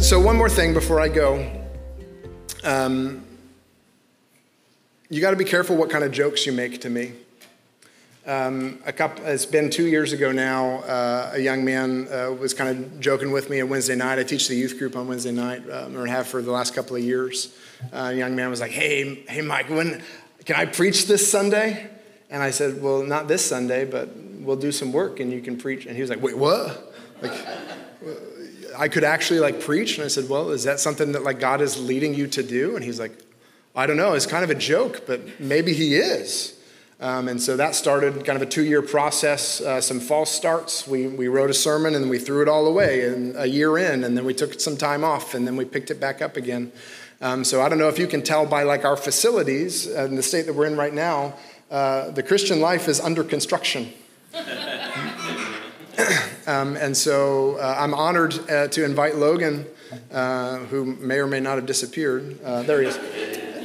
So one more thing before I go. You got to be careful what kind of jokes you make to me. It's been 2 years ago now, a young man was kind of joking with me on Wednesday night. I teach the youth group on Wednesday night, or have for the last couple of years. A young man was like, hey, Mike, can I preach this Sunday? And I said, well, not this Sunday, but we'll do some work and you can preach. And he was like, wait, what? Like, I could actually like preach? And I said, well, is that something that like God is leading you to do? And he's like, I don't know. It's kind of a joke, but maybe he is. And so that started kind of a 2-year process, some false starts. We wrote a sermon and we threw it all away and a year in, and then we took some time off and then we picked it back up again. So I don't know if you can tell by like our facilities and the state that we're in right now, the Christian life is under construction. And so I'm honored to invite Logan, who may or may not have disappeared. There he is.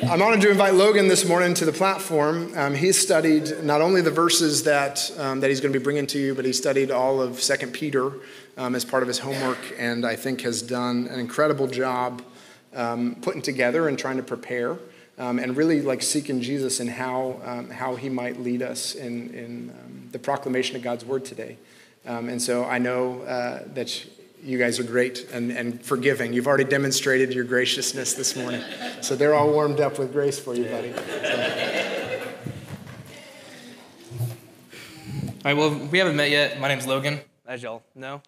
I'm honored to invite Logan this morning to the platform. He's studied not only the verses that he's going to be bringing to you, but he studied all of 2 Peter as part of his homework, and I think has done an incredible job putting together and trying to prepare, and really like seeking Jesus and how he might lead us in the proclamation of God's word today. And so I know that you guys are great and forgiving. You've already demonstrated your graciousness this morning. So they're all warmed up with grace for you, buddy. So. All right, well, we haven't met yet. My name's Logan, as y'all know.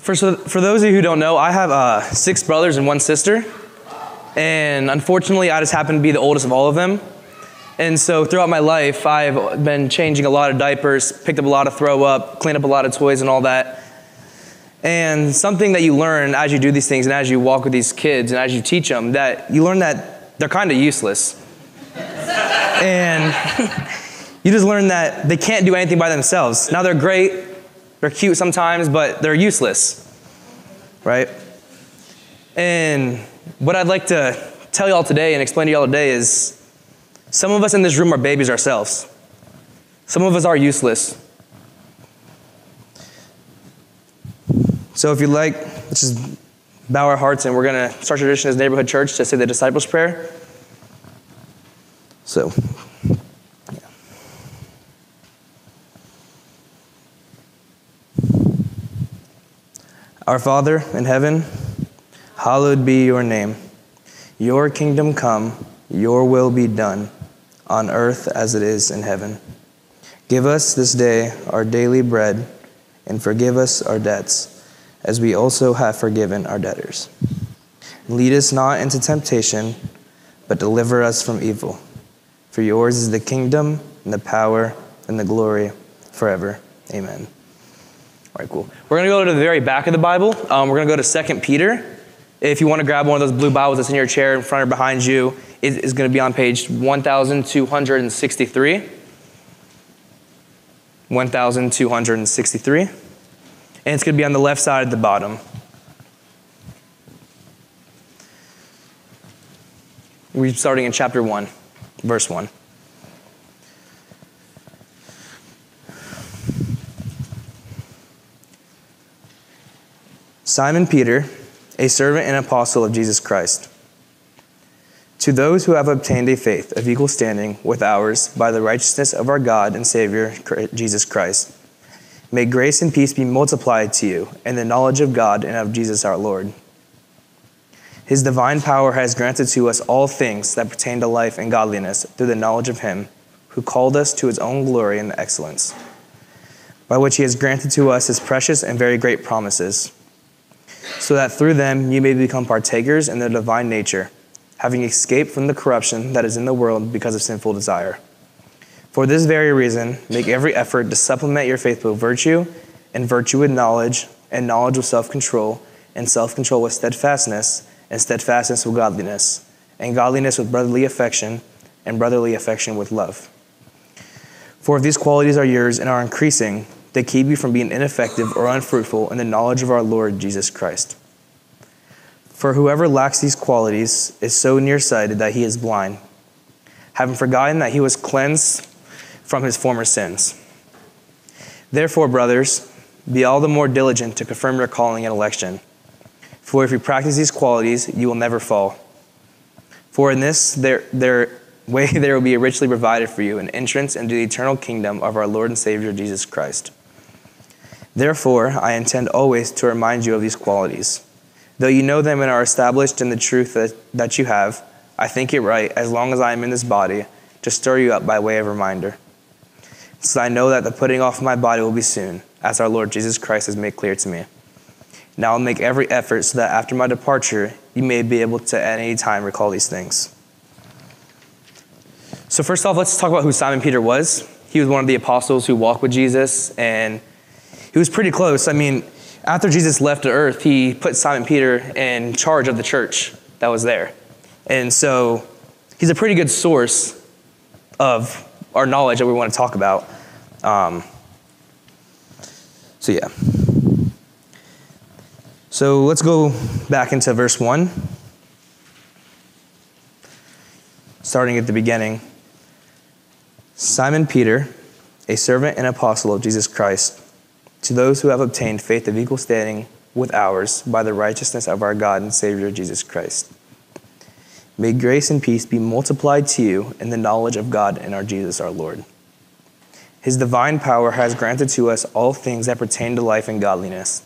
For those of you who don't know, I have 6 brothers and 1 sister. And unfortunately, I just happen to be the oldest of all of them. And so throughout my life, I've been changing a lot of diapers, picked up a lot of throw up, cleaned up a lot of toys and all that. And something that you learn as you do these things and as you walk with these kids and as you teach them, that you learn that they're kind of useless. And you just learn that they can't do anything by themselves. Now they're great, they're cute sometimes, but they're useless, right? And what I'd like to tell y'all today and explain to y'all today is, some of us in this room are babies ourselves. Some of us are useless. So if you'd like, let's just bow our hearts and we're gonna start tradition as Neighborhood Church to say the disciples' prayer. So, yeah. Our Father in heaven, hallowed be your name. Your kingdom come, your will be done, on earth as it is in heaven. Give us this day our daily bread, and forgive us our debts, as we also have forgiven our debtors. Lead us not into temptation, but deliver us from evil. For yours is the kingdom, and the power, and the glory forever. Amen. All right, cool. We're going to go to the very back of the Bible. We're going to go to 2 Peter. If you want to grab one of those blue Bibles that's in your chair in front or behind you, it is going to be on page 1263. 1263. And it's going to be on the left side at the bottom. We're starting in chapter 1, verse 1. Simon Peter, a servant and apostle of Jesus Christ, to those who have obtained a faith of equal standing with ours by the righteousness of our God and Savior, Jesus Christ, may grace and peace be multiplied to you in the knowledge of God and of Jesus our Lord. His divine power has granted to us all things that pertain to life and godliness through the knowledge of him who called us to his own glory and excellence, by which he has granted to us his precious and very great promises, so that through them you may become partakers in the divine nature, having escaped from the corruption that is in the world because of sinful desire. For this very reason, make every effort to supplement your faith with virtue, and virtue with knowledge, and knowledge with self-control, and self-control with steadfastness, and steadfastness with godliness, and godliness with brotherly affection, and brotherly affection with love. For if these qualities are yours and are increasing, they keep you from being ineffective or unfruitful in the knowledge of our Lord Jesus Christ. For whoever lacks these qualities is so nearsighted that he is blind, having forgotten that he was cleansed from his former sins. Therefore, brothers, be all the more diligent to confirm your calling and election. For if you practice these qualities, you will never fall. For in this there will be richly provided for you an entrance into the eternal kingdom of our Lord and Savior Jesus Christ. Therefore, I intend always to remind you of these qualities. Though you know them and are established in the truth that you have, I think it right, as long as I am in this body, to stir you up by way of reminder. Since I know that the putting off of my body will be soon, as our Lord Jesus Christ has made clear to me. Now I'll make every effort so that after my departure, you may be able to at any time recall these things. So first off, let's talk about who Simon Peter was. He was one of the apostles who walked with Jesus, and he was pretty close. I mean, after Jesus left the earth, he put Simon Peter in charge of the church that was there. And so he's a pretty good source of our knowledge that we want to talk about. So let's go back into verse 1, starting at the beginning. Simon Peter, a servant and apostle of Jesus Christ, to those who have obtained faith of equal standing with ours by the righteousness of our God and Savior Jesus Christ. May grace and peace be multiplied to you in the knowledge of God and our Jesus our Lord. His divine power has granted to us all things that pertain to life and godliness,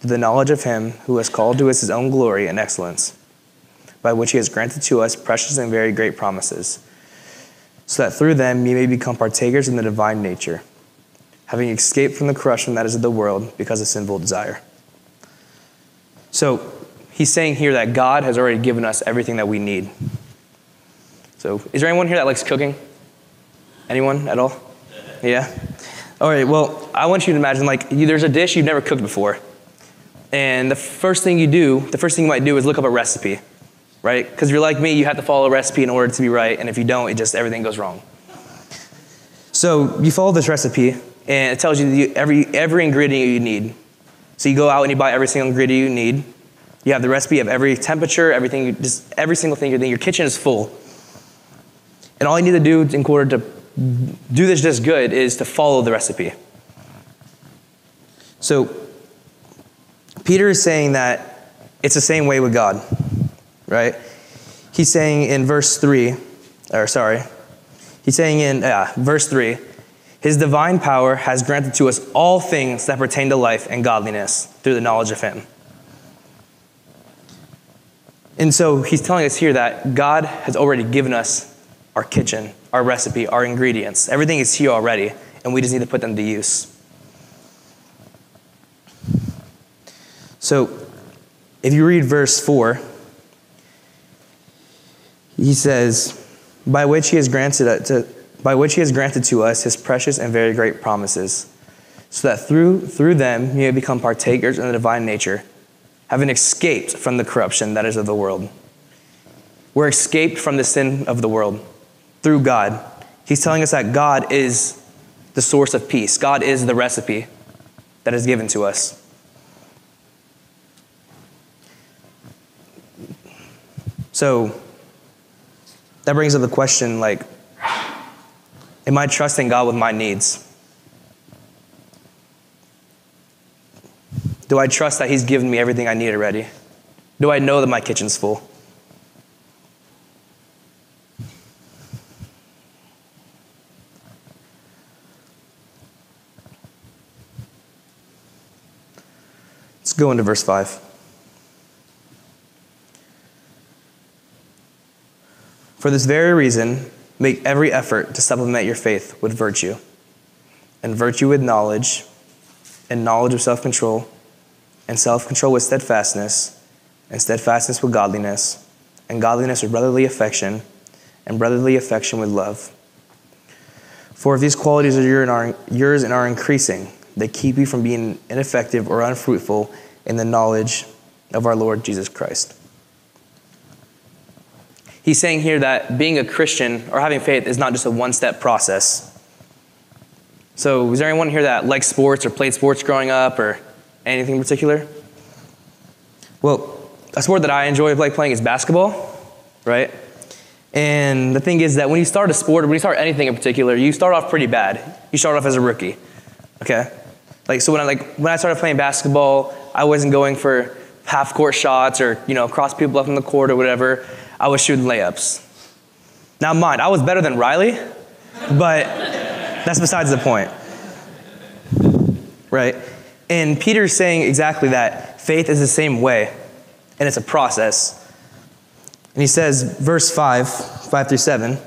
through the knowledge of him who has called us to his own glory and excellence, by which he has granted to us precious and very great promises, so that through them ye may become partakers in the divine nature, having escaped from the corruption that is of the world because of sinful desire. So he's saying here that God has already given us everything that we need. So is there anyone here that likes cooking? Anyone at all? Yeah? All right, well, I want you to imagine, like, there's a dish you've never cooked before. And the first thing you might do is look up a recipe, right? Because if you're like me, you have to follow a recipe in order to be right. And if you don't, everything goes wrong. So you follow this recipe, and it tells you every ingredient you need. So you go out and you buy every single ingredient you need. You have the recipe of every temperature, every single thing you think. Your kitchen is full. And all you need to do in order to do this just good is to follow the recipe. So Peter is saying that it's the same way with God, right? He's saying in verse 3, his divine power has granted to us all things that pertain to life and godliness through the knowledge of him. And so he's telling us here that God has already given us our kitchen, our recipe, our ingredients. Everything is here already, and we just need to put them to use. So if you read verse 4, he says, by which he has granted to us his precious and very great promises, so that through them you may become partakers in the divine nature, having escaped from the corruption that is of the world. We're escaped from the sin of the world through God. He's telling us that God is the source of peace. God is the recipe that is given to us. So that brings up the question, like, am I trusting God with my needs? Do I trust that he's given me everything I need already? Do I know that my kitchen's full? Let's go into verse 5. For this very reason, make every effort to supplement your faith with virtue, and virtue with knowledge, and knowledge with self-control, and self-control with steadfastness, and steadfastness with godliness, and godliness with brotherly affection, and brotherly affection with love. For if these qualities are yours and are increasing, they keep you from being ineffective or unfruitful in the knowledge of our Lord Jesus Christ. He's saying here that being a Christian or having faith is not just a one-step process. So is there anyone here that likes sports or played sports growing up or anything in particular? Well, a sport that I enjoy playing is basketball, right? And the thing is that when you start a sport, or when you start anything in particular, you start off pretty bad. You start off as a rookie, okay? Like, so when I started playing basketball, I wasn't going for half-court shots or, you know, cross people up in the court or whatever. I was shooting layups. Now, mind, I was better than Riley, but that's besides the point, right? And Peter's saying exactly that. Faith is the same way, and it's a process. And he says, verse 5 through 7,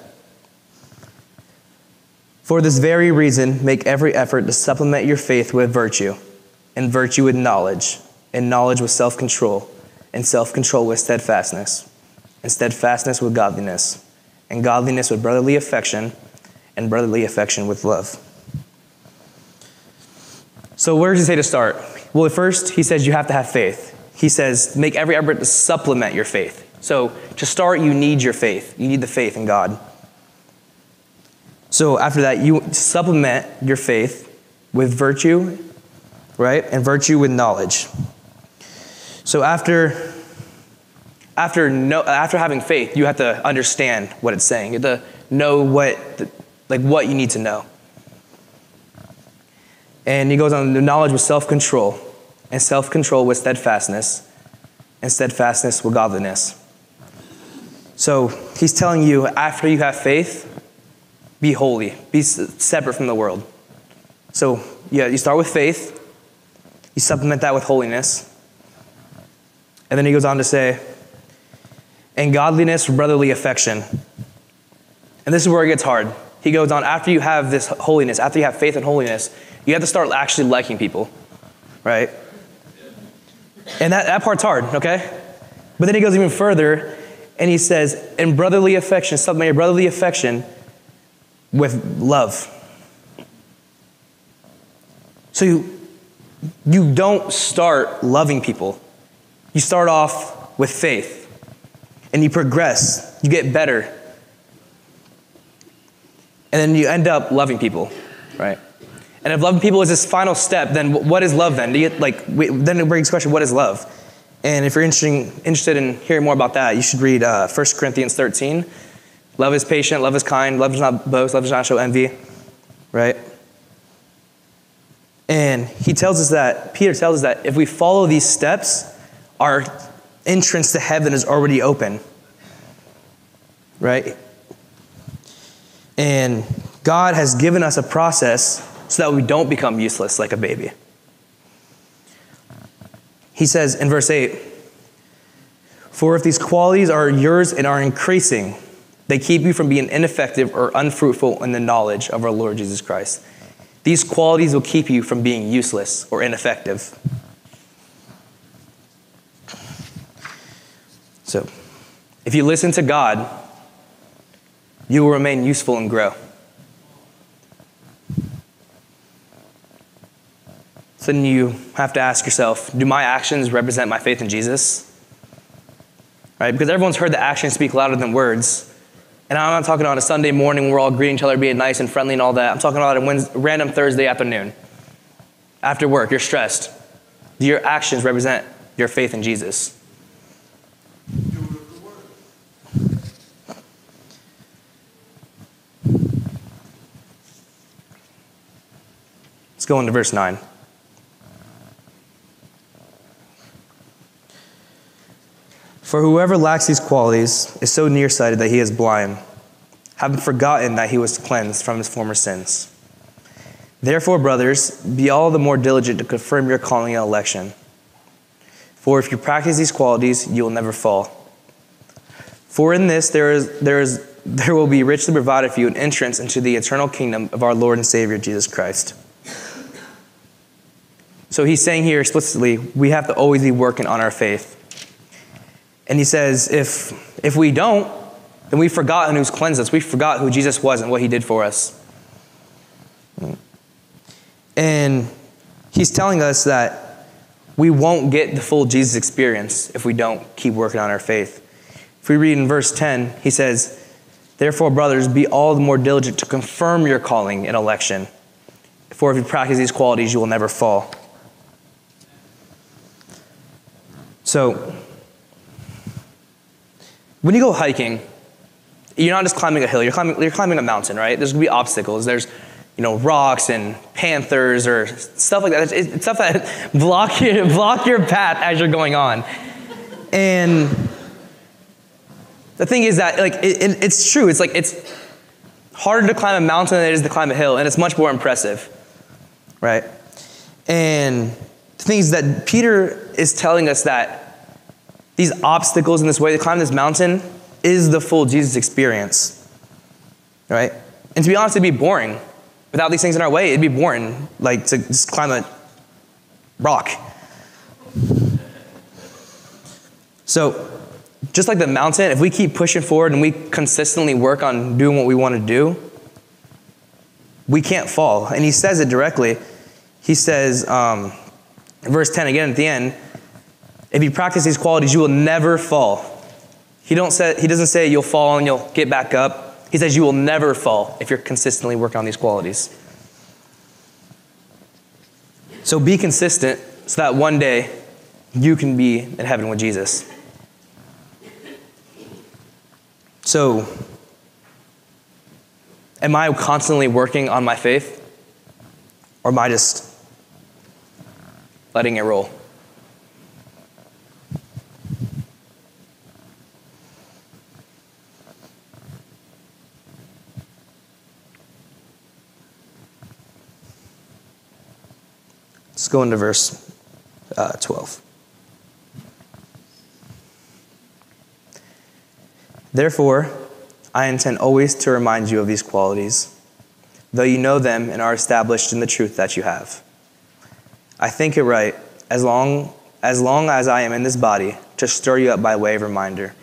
"For this very reason, make every effort to supplement your faith with virtue, and virtue with knowledge, and knowledge with self-control, and self-control with steadfastness, and steadfastness with godliness, and godliness with brotherly affection, and brotherly affection with love." So where does he say to start? Well, at first, he says you have to have faith. He says, make every effort to supplement your faith. So to start, you need your faith. You need the faith in God. So after that, you supplement your faith with virtue, right? And virtue with knowledge. So after having faith, you have to understand what it's saying. You have to know what you need to know. And he goes on, the knowledge with self-control, and self-control with steadfastness, and steadfastness with godliness. So he's telling you, after you have faith, be holy, be separate from the world. So yeah, you start with faith, you supplement that with holiness, and then he goes on to say, and godliness, brotherly affection. And this is where it gets hard. He goes on, after you have this holiness, after you have faith and holiness, you have to start actually liking people, right? And that part's hard, okay? But then he goes even further, and he says, in brotherly affection, supplement your brotherly affection with love. So you don't start loving people. You start off with faith, and you progress, you get better, and then you end up loving people, right? And if loving people is this final step, then what is love then? Then it brings the question, what is love? And if you're interested in hearing more about that, you should read 1 Corinthians 13. Love is patient, love is kind, love does not boast, love does not show envy, right? And Peter tells us that if we follow these steps, our entrance to heaven is already open, right? And God has given us a process so that we don't become useless like a baby. He says in verse 8, "For if these qualities are yours and are increasing, they keep you from being ineffective or unfruitful in the knowledge of our Lord Jesus Christ." These qualities will keep you from being useless or ineffective. So if you listen to God, you will remain useful and grow. So then you have to ask yourself, do my actions represent my faith in Jesus? Right? Because everyone's heard that actions speak louder than words. And I'm not talking on a Sunday morning where we're all greeting each other, being nice and friendly and all that. I'm talking about a random Thursday afternoon. After work, you're stressed. Do your actions represent your faith in Jesus? Let's go into verse 9. "For whoever lacks these qualities is so nearsighted that he is blind, having forgotten that he was cleansed from his former sins. Therefore, brothers, be all the more diligent to confirm your calling and election. For if you practice these qualities, you will never fall. For in this there will be richly provided for you an entrance into the eternal kingdom of our Lord and Savior, Jesus Christ." So he's saying here explicitly, we have to always be working on our faith. And he says, if we don't, then we've forgotten who's cleansed us. We forgot who Jesus was and what he did for us. And he's telling us that we won't get the full Jesus experience if we don't keep working on our faith. If we read in verse 10, he says, "Therefore, brothers, be all the more diligent to confirm your calling and election. For if you practice these qualities, you will never fall." So when you go hiking, You're not just climbing a hill. You're climbing a mountain, right? There's going to be obstacles. There's, rocks and panthers or stuff like that. It's stuff that block your path as you're going on. And the thing is that, it's true. It's harder to climb a mountain than it is to climb a hill, and it's much more impressive, right? And the thing is that Peter is telling us that these obstacles in this way to climb this mountain is the full Jesus experience, right? And to be honest, it'd be boring. Without these things in our way, it'd be boring, to just climb a rock. So just like the mountain, if we keep pushing forward and we consistently work on doing what we want to do, we can't fall. And he says it directly. He says, verse 10 again at the end, if you practice these qualities, you will never fall. He doesn't say you'll fall and you'll get back up. He says you will never fall if you're consistently working on these qualities. So be consistent so that one day you can be in heaven with Jesus. So, am I constantly working on my faith? Or am I just letting it roll? Let's go into verse 12. Therefore, I intend always to remind you of these qualities, though you know them and are established in the truth that you have. I think it right, as long as I am in this body, to stir you up by way of reminder.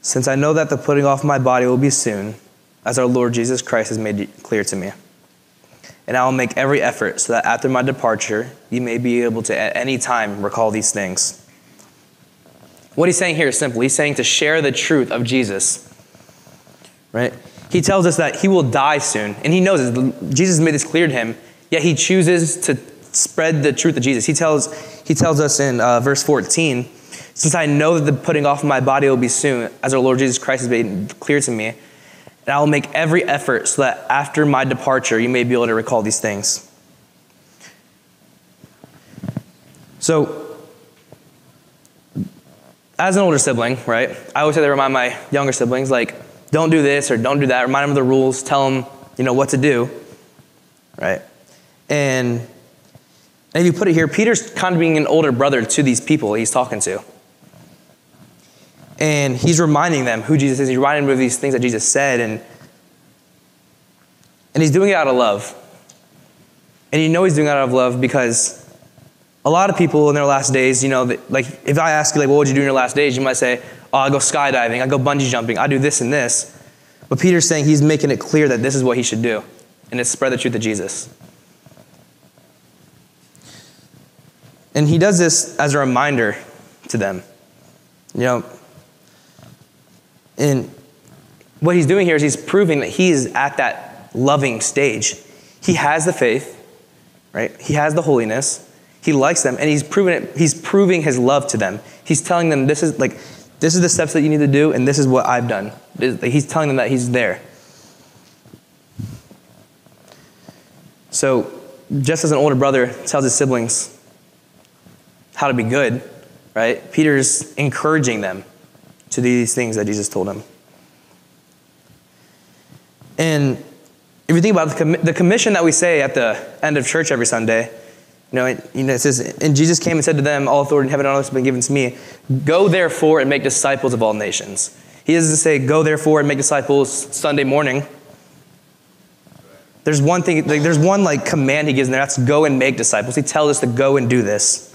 Since I know that the putting off my body will be soon, as our Lord Jesus Christ has made it clear to me. And I will make every effort so that after my departure, you may be able to at any time recall these things. What he's saying here is simple. He's saying to share the truth of Jesus, right? He tells us that he will die soon, and he knows it. Jesus made this clear to him, yet he chooses to spread the truth of Jesus. He tells us in verse 14, since I know that the putting off of my body will be soon, as our Lord Jesus Christ has made clear to me, and I will make every effort so that after my departure, you may be able to recall these things. So, as an older sibling, right, I always say to remind my younger siblings, don't do this or don't do that. Remind them of the rules. Tell them, what to do, right? And if you put it here, Peter's kind of being an older brother to these people he's talking to. And he's reminding them who Jesus is. He's reminding them of these things that Jesus said. And he's doing it out of love. And he's doing it out of love because a lot of people in their last days, if I ask you, what would you do in your last days? You might say, oh, I go skydiving, I go bungee jumping, I do this and this. But Peter's saying he's making it clear that this is what he should do, and it's spread the truth of Jesus. And he does this as a reminder to them. And what he's doing here is he's proving that he is at that loving stage. He has the faith, right? He has the holiness. He likes them, and he's proving his love to them. He's telling them this is the steps that you need to do, and this is what I've done. He's telling them that he's there. So just as an older brother tells his siblings how to be good, right? Peter's encouraging them to do these things that Jesus told him. And if you think about the commission that we say at the end of church every Sunday, it says, and Jesus came and said to them, all authority in heaven and on earth has been given to me. Go therefore and make disciples of all nations. He doesn't say, go therefore and make disciples Sunday morning. There's one thing, there's one command he gives in there. That's go and make disciples. He tells us to go and do this.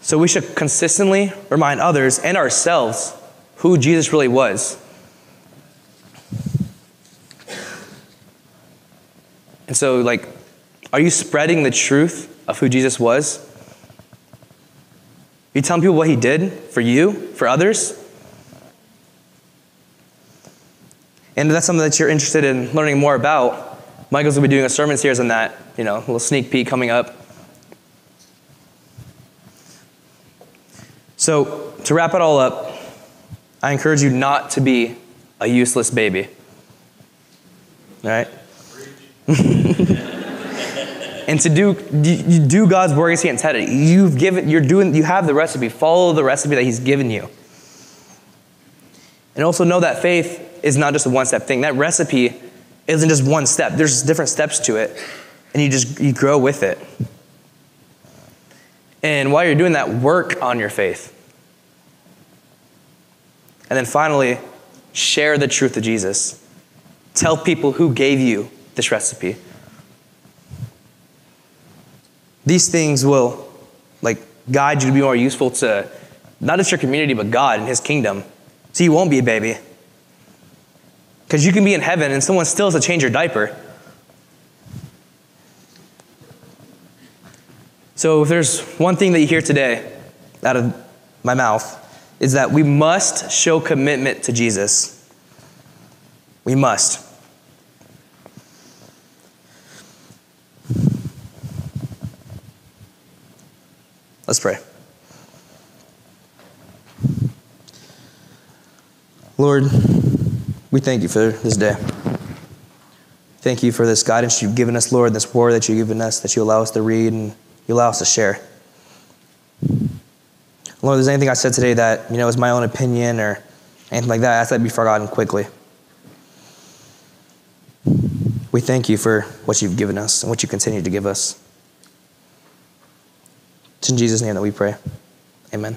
So we should consistently remind others and ourselves who Jesus really was. And so, are you spreading the truth of who Jesus was? Are you telling people what he did for you, for others? And if that's something that you're interested in learning more about, Michael's going to be doing a sermon series on that, a little sneak peek coming up. So to wrap it all up, I encourage you not to be a useless baby. All right? And to do God's work as He intended. You have the recipe. Follow the recipe that He's given you. And also know that faith is not just a one-step thing. That recipe isn't just one step. There's different steps to it, and you grow with it. And while you're doing that, work on your faith. And then finally, share the truth of Jesus. Tell people who gave you this recipe. These things will guide you to be more useful to not just your community, but God and His kingdom. So you won't be a baby. Because you can be in heaven and someone still has to change your diaper. So if there's one thing that you hear today out of my mouth, is that we must show commitment to Jesus. We must. Let's pray. Lord, we thank you for this day. Thank you for this guidance you've given us, Lord, this word that you've given us, that you allow us to read and you allow us to share. Lord, if there's anything I said today that, is my own opinion or anything like that, I ask that be forgotten quickly. We thank you for what you've given us and what you continue to give us. It's in Jesus' name that we pray. Amen.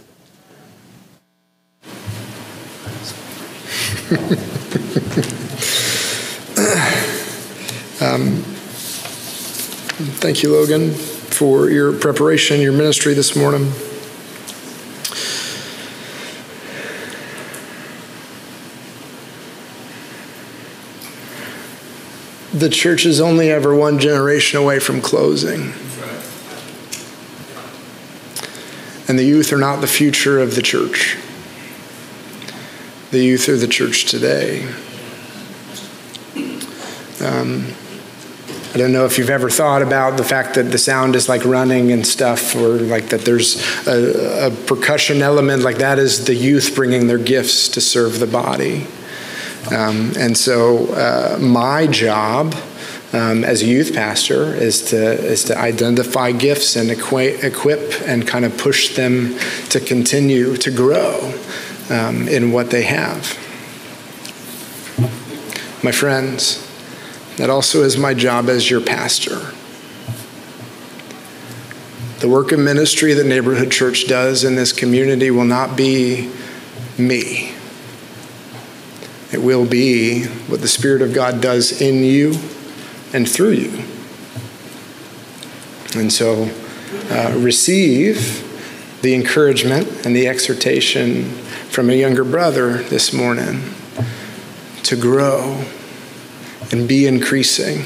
Thank you, Logan, for your preparation, your ministry this morning. The church is only ever one generation away from closing. And the youth are not the future of the church. The youth are the church today. I don't know if you've ever thought about the fact that the sound is like running and stuff, or like that there's a percussion element, like that is the youth bringing their gifts to serve the body. And so my job as a youth pastor is to identify gifts and equip and kind of push them to continue to grow in what they have. My friends, that also is my job as your pastor. The work of ministry that Neighborhood Church does in this community will not be me. It will be what the Spirit of God does in you and through you. And so receive the encouragement and the exhortation from a younger brother this morning to grow and be increasing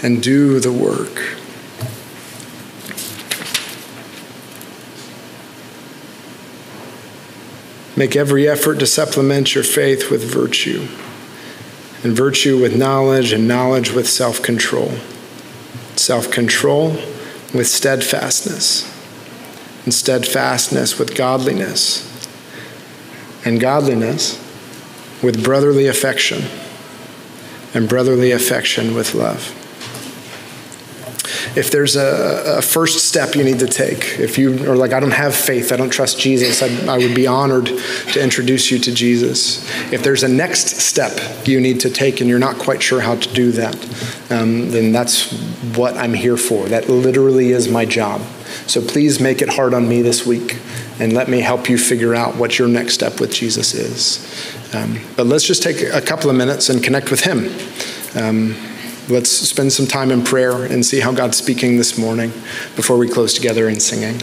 and do the work. Make every effort to supplement your faith with virtue, and virtue with knowledge, and knowledge with self-control, self-control with steadfastness, and steadfastness with godliness, and godliness with brotherly affection, and brotherly affection with love. If there's a first step you need to take, if you are like, I don't have faith, I don't trust Jesus, I would be honored to introduce you to Jesus. If there's a next step you need to take and you're not quite sure how to do that, then that's what I'm here for. That literally is my job. So please make it hard on me this week and let me help you figure out what your next step with Jesus is. But let's just take a couple of minutes and connect with Him. Let's spend some time in prayer and see how God's speaking this morning before we close together in singing.